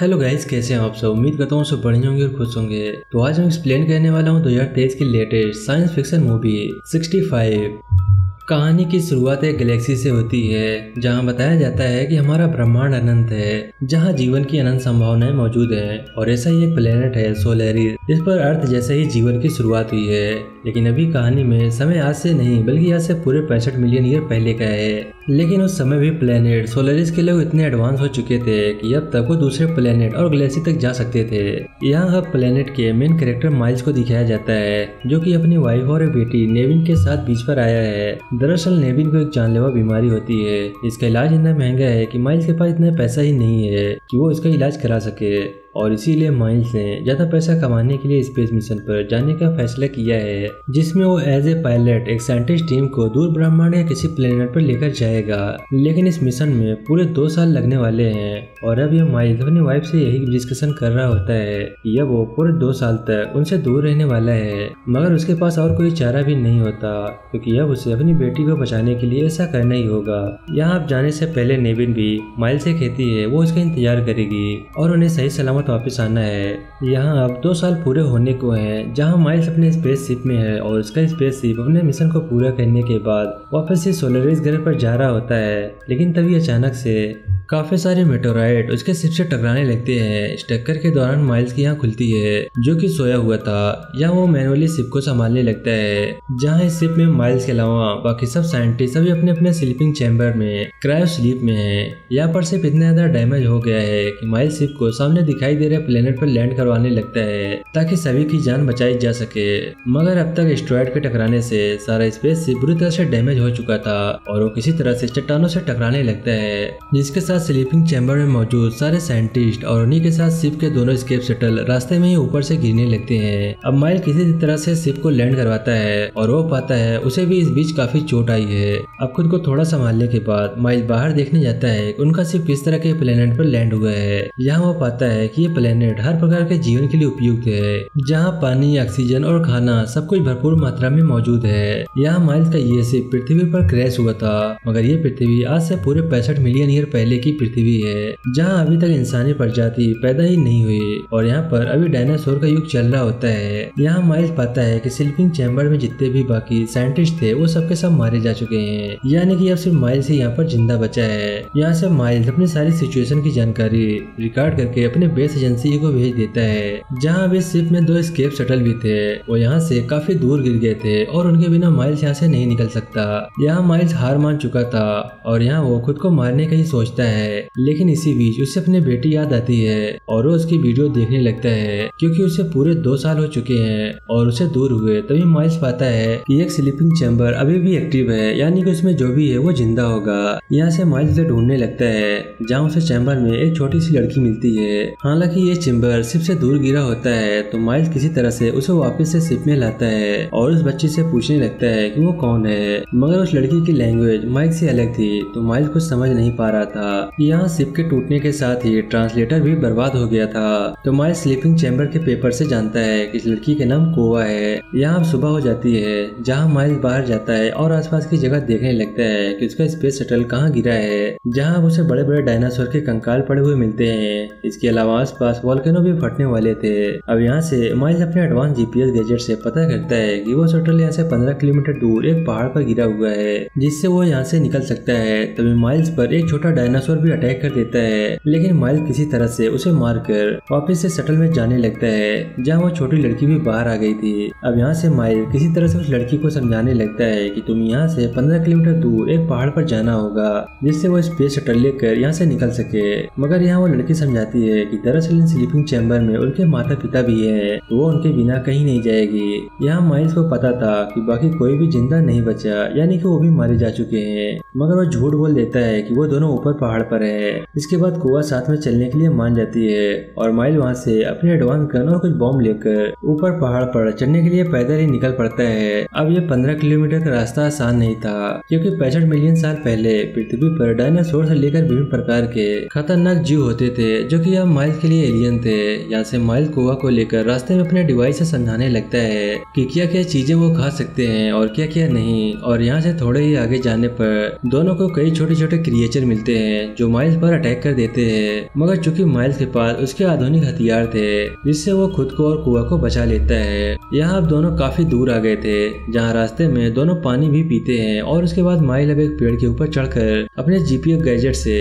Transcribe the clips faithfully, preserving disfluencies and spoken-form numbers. Hello guys, कैसे हैं आप सब। उम्मीद करता हूँ सब बढ़िया होंगे और खुश होंगे। तो आज मैं एक्सप्लेन करने वाला हूँ दो हज़ार तेईस की latest science fiction movie sixty five. कहानी की शुरुआत एक गैलेक्सी से होती है, जहां बताया जाता है कि हमारा ब्रह्मांड अनंत है, जहां जीवन की अनंत संभावनाएं मौजूद हैं। और ऐसा ही एक प्लेनेट है सोलरियस, इस पर अर्थ जैसे ही जीवन की शुरुआत हुई है। लेकिन अभी कहानी में समय आज से नहीं बल्कि आज से पूरे पैंसठ मिलियन ईयर पहले का है। लेकिन उस समय भी प्लेनेट सोलरियस के लोग इतने एडवांस हो चुके थे कि अब तक वो दूसरे प्लेनेट और गैलेक्सी तक जा सकते थे। यहाँ अब प्लेनेट के मेन कैरेक्टर माइल्स को दिखाया जाता है, जो कि अपनी वाइफ और बेटी नेविन के साथ बीच पर आया है। दरअसल नेविन को एक जानलेवा बीमारी होती है, इसका इलाज इतना महंगा है कि माइल्स के पास इतना पैसा ही नहीं है कि वो इसका इलाज करा सके। और इसीलिए माइल्स ने ज्यादा पैसा कमाने के लिए स्पेस मिशन पर जाने का फैसला किया है, जिसमें वो एज ए पायलट एक साइंटिस्ट टीम को दूर ब्रह्मांड या किसी प्लेनेट पर लेकर जाएगा। लेकिन इस मिशन में पूरे दो साल लगने वाले हैं। और अब ये माइल्स अपनी वाइफ से यही डिस्कशन कर रहा होता है कि अब वो पूरे दो साल तक उनसे दूर रहने वाला है, मगर उसके पास और कोई चारा भी नहीं होता, क्योंकि अब उसे अपनी बेटी को बचाने के लिए ऐसा करना ही होगा। यहाँ आप जाने से पहले नेविन भी माइल्स से कहती है वो उसका इंतजार करेगी और उन्हें सही सलामत वापस आना है। यहाँ अब दो साल पूरे होने को हैं, जहाँ माइल्स अपने स्पेसशिप में है और उसका स्पेसशिप अपने मिशन को पूरा करने के बाद वापस से सोलरियस ग्रह पर जा रहा होता है। लेकिन तभी अचानक से काफी सारे मेटोराइट उसके सिर से टकराने लगते हैं। इस टक्कर के दौरान माइल्स की आँख खुलती है, जो कि सोया हुआ था। यहाँ वो मैनुअली शिप को संभालने लगता है, जहाँ इस शिप में माइल्स के अलावा बाकी सब साइंटिस्ट सभी अपने अपने स्लीपिंग चैम्बर में क्रायो स्लीप में हैं। यहाँ पर शिप इतना ज्यादा डैमेज हो गया है कि माइल्स शिप को सामने दिखाई दे रहे प्लेनेट पर लैंड करवाने लगता है, ताकि सभी की जान बचाई जा सके। मगर अब तक एस्टेरॉयड के टकराने से सारा स्पेस शिप बुरी तरह से डैमेज हो चुका था और वो किसी तरह से चट्टानों से टकराने लगता है, जिसके साथ स्लीपिंग चैम्बर में मौजूद सारे साइंटिस्ट और उन्हीं के साथ शिप के दोनों स्केप शटल रास्ते में ही ऊपर से गिरने लगते हैं। अब माइल किसी तरह से शिप को लैंड करवाता है और वो पाता है उसे भी इस बीच काफी चोट आई है। अब खुद को थोड़ा संभालने के बाद माइल बाहर देखने जाता है कि उनका शिप किस तरह के प्लेनेट पर लैंड हुआ है। यहाँ वो पाता है कि ये प्लेनेट हर प्रकार के जीवन के लिए उपयुक्त है, जहाँ पानी, ऑक्सीजन और खाना सब कुछ भरपूर मात्रा में मौजूद है। यहाँ माइल का ये शिप पृथ्वी पर क्रैश हुआ था, मगर ये पृथ्वी आज से पूरे पैंसठ मिलियन ईयर पहले की पृथ्वी है, जहाँ अभी तक इंसानी प्रजाति पैदा ही नहीं हुई और यहाँ पर अभी डायनासोर का युग चल रहा होता है। यहाँ माइल्स पाता है कि स्लीपिंग चैम्बर में जितने भी बाकी साइंटिस्ट थे वो सबके सब मारे जा चुके हैं, यानी कि अब सिर्फ माइल्स ही यहाँ पर जिंदा बचा है। यहाँ से माइल्स अपनी सारी सिचुएशन की जानकारी रिकॉर्ड करके अपने बेस एजेंसी को भेज देता है, जहाँ अब इस शिप में दो स्केप शटल भी थे, वो यहाँ से काफी दूर गिर गए थे और उनके बिना माइल्स यहाँ से नहीं निकल सकता। यहाँ माइल्स हार मान चुका था और यहाँ वो खुद को मारने का ही सोचता है है। लेकिन इसी बीच उसे अपनी बेटी याद आती है और वो उसकी वीडियो देखने लगता है, क्योंकि उसे पूरे दो साल हो चुके हैं और उसे दूर हुए। तभी माइल्स पाता है कि एक स्लीपिंग चैम्बर अभी भी एक्टिव है, यानी कि उसमें जो भी है वो जिंदा होगा। यहाँ से माइल्स उसे ढूंढने लगता है, जहाँ उसे चैम्बर में एक छोटी सी लड़की मिलती है। हालांकि ये चैम्बर शिप से दूर गिरा होता है, तो माइल्स किसी तरह से उसे वापस से शिप में लाता है और उस बच्ची से पूछने लगता है कि वो कौन है। मगर उस लड़की की लैंग्वेज माइल्स से अलग थी, तो माइल्स कुछ समझ नहीं पा रहा था। यहाँ शिप के टूटने के साथ ही ट्रांसलेटर भी बर्बाद हो गया था, तो माइल्स स्लीपिंग चैम्बर के पेपर से जानता है कि इस लड़की का नाम कोवा है। यहाँ सुबह हो जाती है, जहाँ माइल्स बाहर जाता है और आसपास की जगह देखने लगता है कि उसका स्पेस शटल कहाँ गिरा है, जहाँ उसे बड़े बड़े डायनासोर के कंकाल पड़े हुए मिलते हैं। इसके अलावा आस पास वॉल्केनो भी फटने वाले थे। अब यहाँ से माइल्स अपने एडवांस जीपीएस गैजेट से पता करता है कि वो शटल यहाँ से पंद्रह किलोमीटर दूर एक पहाड़ पर गिरा हुआ है, जिससे वो यहाँ से निकल सकता है। तभी माइल्स पर एक छोटा डायनासोर और भी अटैक कर देता है, लेकिन माइल्स किसी तरह से उसे मारकर वापस से शटल में जाने लगता है, जहाँ वो छोटी लड़की भी बाहर आ गई थी। अब यहाँ से माइल्स किसी तरह से उस लड़की को समझाने लगता है कि तुम यहाँ से पंद्रह किलोमीटर दूर एक पहाड़ पर जाना होगा, जिससे वो स्पेस शटल लेकर यहाँ से निकल सके। मगर यहाँ वो लड़की समझाती है कि दरअसल इन स्लीपिंग चैम्बर में उनके माता पिता भी है, तो वो उनके बिना कहीं नहीं जाएगी। यहाँ माइल्स को पता था कि बाकी कोई भी जिंदा नहीं बचा, यानी कि वो भी मारे जा चुके हैं, मगर वो झूठ बोल देता है कि वो दोनों ऊपर पहाड़ पर है। इसके बाद कोवा साथ में चलने के लिए मान जाती है और माइल वहाँ से अपने एडवांस गन और कुछ बॉम्ब लेकर ऊपर पहाड़ पर चढ़ने के लिए पैदल ही निकल पड़ता है। अब ये पंद्रह किलोमीटर का रास्ता आसान नहीं था, क्योंकि पैंसठ मिलियन साल पहले पृथ्वी पर डायनासोर से लेकर विभिन्न प्रकार के खतरनाक जीव होते थे, जो कि अब माइल के लिए एलियन थे। यहाँ से माइल कोवा को लेकर रास्ते में अपने डिवाइस से समझाने लगता है कि क्या क्या चीजें वो खा सकते हैं और क्या क्या नहीं। और यहाँ से थोड़े ही आगे जाने पर दोनों को कई छोटे छोटे क्रिएचर मिलते हैं जो माइल्स पर अटैक कर देते हैं, मगर चूंकि माइल्स के पास उसके आधुनिक हथियार थे जिससे वो खुद को और कुआ को बचा लेता है। यहाँ अब दोनों काफी दूर आ गए थे, जहाँ रास्ते में दोनों पानी भी पीते हैं और उसके बाद माइल अब एक पेड़ के ऊपर चढ़कर अपने जीपीएस गैजेट से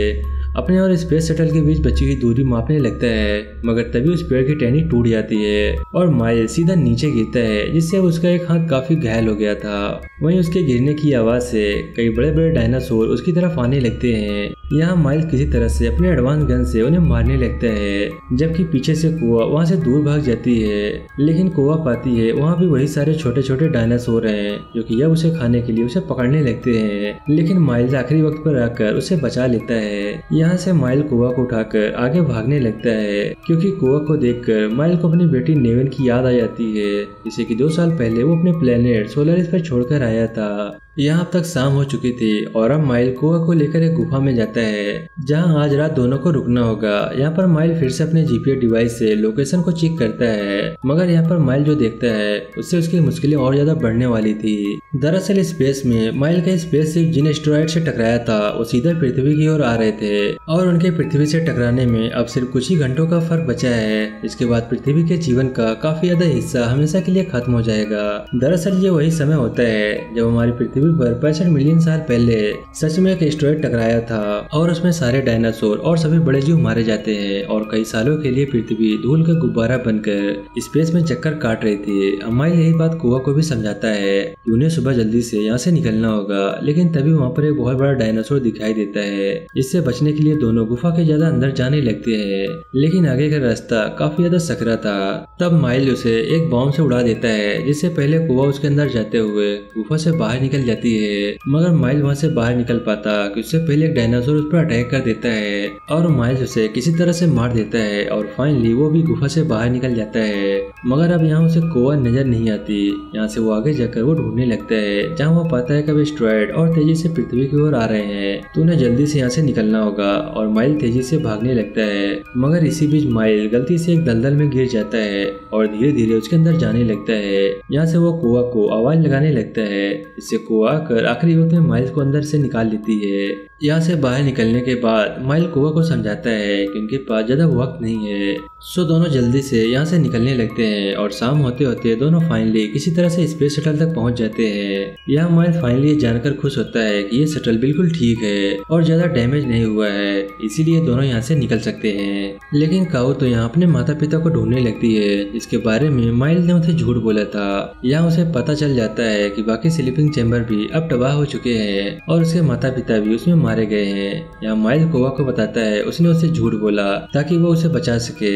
अपने और स्पेस शटल के बीच बची हुई दूरी मापने लगता है, मगर तभी उस पेड़ की टहनी टूट जाती है और माइल सीधा नीचे गिरता है, जिससे उसका एक हाथ काफी घायल हो गया था। वहीं उसके गिरने की आवाज से कई बड़े बड़े डायनासोर उसकी तरफ आने लगते हैं। यहाँ माइल किसी तरह से अपने एडवांस गन से उन्हें मारने लगता है, जबकि पीछे से कोवा वहाँ से दूर भाग जाती है, लेकिन कोवा पाती है वहाँ भी वही सारे छोटे छोटे डायनासोर हैं जो कि अब उसे खाने के लिए उसे पकड़ने लगते हैं, लेकिन माइल आखिरी वक्त पर आकर उसे बचा लेता है। यहाँ से माइल कोवा को उठाकर आगे भागने लगता है, क्योंकि कोवा को देखकर माइल को अपनी बेटी नेविन की याद आ जाती है, जिसे कि दो साल पहले वो अपने प्लेनेट सोलारिस पर छोड़कर आया था। यहाँ अब तक शाम हो चुकी थी और अब माइल कोवा को लेकर एक गुफा में जाता है, जहाँ आज रात दोनों को रुकना होगा। यहाँ पर माइल फिर से अपने जीपीएस डिवाइस से लोकेशन को चेक करता है, मगर यहाँ पर माइल जो देखता है उससे उसकी मुश्किलें और ज्यादा बढ़ने वाली थी। दरअसल स्पेस में माइल का स्पेस शिप जिन एस्टेरॉयड से टकराया था वो सीधा पृथ्वी की ओर आ रहे थे और उनके पृथ्वी से टकराने में अब सिर्फ कुछ ही घंटों का फर्क बचा है। इसके बाद पृथ्वी के जीवन का काफी ज्यादा हिस्सा हमेशा के लिए खत्म हो जाएगा। दरअसल ये वही समय होता है जब हमारी पृथ्वी पर पैंसठ मिलियन साल पहले सच में एक एस्टेरॉयड टकराया था और उसमें सारे डायनासोर और सभी बड़े जीव मारे जाते हैं और कई सालों के लिए पृथ्वी धूल का गुब्बारा बनकर स्पेस में चक्कर काट रही थी। माइल यही बात कोवा को भी समझाता है कि उन्हें सुबह जल्दी से यहाँ से निकलना होगा, लेकिन तभी वहाँ पर एक बहुत बड़ा डायनासोर दिखाई देता है। इससे बचने के लिए दोनों गुफा के ज्यादा अंदर जाने लगते हैं, लेकिन आगे का रास्ता काफी ज्यादा सकरा था। तब माइल उसे एक बॉम्ब से उड़ा देता है, जिससे पहले कोवा उसके अंदर जाते हुए गुफा से बाहर निकल जाती है, मगर माइल वहाँ से बाहर निकल पाता कि उससे पहले एक डायनासोर उस पर अटैक कर देता है और माइल उसे किसी तरह से मार देता है और फाइनली वो भी गुफा से बाहर निकल जाता है। मगर अब यहाँ उसे कोवा नजर नहीं आती। यहाँ से वो आगे जाकर वो ढूंढने लगता है, जहाँ वो पाता है कि अब एस्टेरॉयड और तेजी से पृथ्वी की ओर आ रहे हैं, तो उन्हें जल्दी से यहाँ से निकलना होगा और माइल तेजी से भागने लगता है। मगर इसी बीच माइल गलती से एक दलदल में गिर जाता है और धीरे धीरे उसके अंदर जाने लगता है। यहाँ से वो कोवा को आवाज लगाने लगता है, इससे कोवा आकर आखिरी वक्त में माइल को अंदर से निकाल लेती है। यहाँ से बाहर निकलने के बाद माइल कोवा को समझाता है कि उनके पास ज्यादा वक्त नहीं है, सो दोनों जल्दी से यहाँ से निकलने लगते हैं और शाम होते होते दोनों फाइनली किसी तरह से स्पेस शटल तक पहुँच जाते हैं। यहाँ माइल फाइनली जानकर खुश होता है कि ये शटल बिल्कुल ठीक है और ज्यादा डैमेज नहीं हुआ है, इसीलिए दोनों यहाँ से निकल सकते हैं। लेकिन काऊ तो यहाँ अपने माता पिता को ढूंढने लगती है, इसके बारे में माइल ने उसे झूठ बोला था। यहाँ उसे पता चल जाता है कि बाकी स्लीपिंग चैम्बर भी अब तबाह हो चुके हैं और उसके माता पिता भी उसमें मारे गए हैं। यहाँ माइल कोवा को बताता है उसने उसे झूठ बोला ताकि वो उसे बचा सके।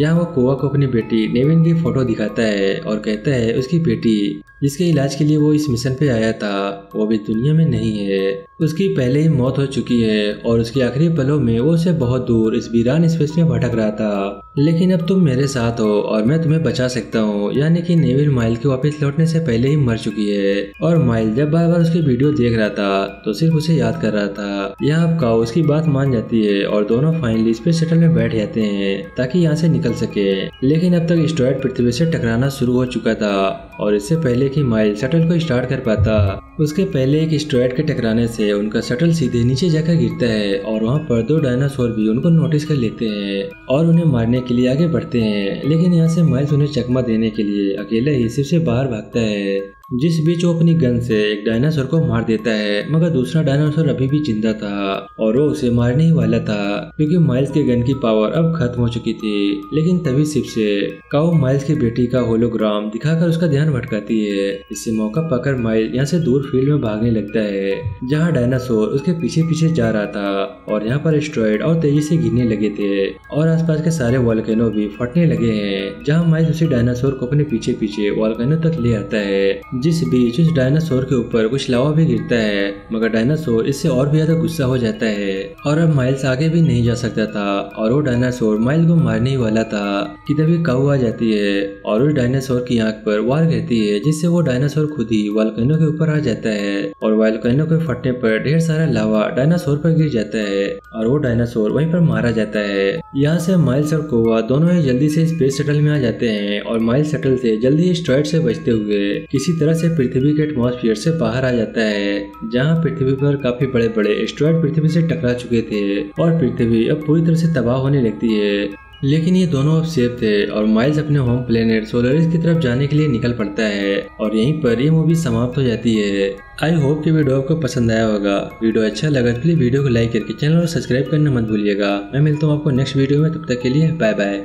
यहाँ वो कोवा को अपनी बेटी नेविन की फोटो दिखाता है और कहता है उसकी बेटी जिसके इलाज के लिए वो इस मिशन पे आया था वो भी दुनिया में नहीं है, उसकी पहले ही मौत हो चुकी है और उसके आखिरी पलों में वो उसे बहुत दूर इस वीरान स्पेस में भटक रहा था। लेकिन अब तुम मेरे साथ हो और मैं तुम्हें बचा सकता हूँ, यानी कि नेविन माइल के वापस लौटने से पहले ही मर चुकी है और माइल जब बार बार उसकी वीडियो देख रहा था तो सिर्फ उसे याद कर रहा था। यहाँ अब काऊ उसकी बात मान जाती है और दोनों फाइनली स्पेस शटल में बैठ जाते हैं ताकि यहाँ से निकल सके। लेकिन अब तक एस्टेरॉयड पृथ्वी से टकराना शुरू हो चुका था और इससे पहले कि माइल शटल को स्टार्ट कर पाता उसके पहले एक एस्टेरॉयड के टकराने से उनका शटल सीधे नीचे जाकर गिरता है और वहाँ पर दो डायनासोर भी उनको नोटिस कर लेते हैं और उन्हें मारने के लिए आगे बढ़ते हैं। लेकिन यहाँ से माइल्स उन्हें चकमा देने के लिए अकेला ही सिर्फ से बाहर भागता है, जिस बीच वो अपनी गन से एक डायनासोर को मार देता है, मगर दूसरा डायनासोर अभी भी जिंदा था और वो उसे मारने ही वाला था क्योंकि माइल्स के गन की पावर अब खत्म हो चुकी थी। लेकिन तभी शिप से काऊ माइल्स की बेटी का होलोग्राम दिखाकर उसका ध्यान भटकाती है। इससे मौका पाकर माइल यहाँ से दूर फील्ड में भागने लगता है, जहाँ डायनासोर उसके पीछे पीछे जा रहा था और यहाँ पर एस्टेरॉयड और तेजी से गिरने लगे थे और आसपास के सारे वॉल्केनो भी फटने लगे हैं, जहाँ माइल्स उसी डायनासोर को अपने पीछे पीछे वॉल्केनो तक ले आता है। जिस बीच उस डायनासोर के ऊपर कुछ लावा भी गिरता है, मगर डायनासोर इससे और भी ज्यादा गुस्सा हो जाता है और अब माइल्स आगे भी नहीं जा सकता था और वो डायनासोर माइल को मारने ही वाला था कि तभी काऊ आ जाती है और उस डायनासोर की आंख पर वार करती है, जिससे वो डायनासोर खुद ही वॉल्केनो के ऊपर आ जाता है और वॉल्केनो के फटने पर ढेर सारा लावा डायनासोर पर गिर जाता है और वो डायनासोर वहीं पर मारा जाता है। यहाँ से माइल्स और कोवा दोनों ही जल्दी से स्पेस शटल में आ जाते हैं और माइल्स शटल से जल्दी एस्टेरॉयड से बचते हुए किसी तरह तरह से पृथ्वी के एटमॉस्फेयर से बाहर आ जाता है, जहां पृथ्वी पर काफी बड़े बड़े एस्टेरॉयड पृथ्वी से टकरा चुके थे और पृथ्वी अब पूरी तरह से तबाह होने लगती है। लेकिन ये दोनों अब सेफ थे और माइल्स अपने होम प्लेनेट सोलरियस की तरफ जाने के लिए निकल पड़ता है और यहीं पर ये मूवी समाप्त हो जाती है। आई होप कि वीडियो आपको पसंद आया होगा। वीडियो अच्छा लगा तो प्लीज वीडियो को लाइक करके चैनल को सब्सक्राइब करना मत भूलिएगा। मैं मिलता हूँ आपको नेक्स्ट वीडियो में, तब तक के लिए बाय बाय।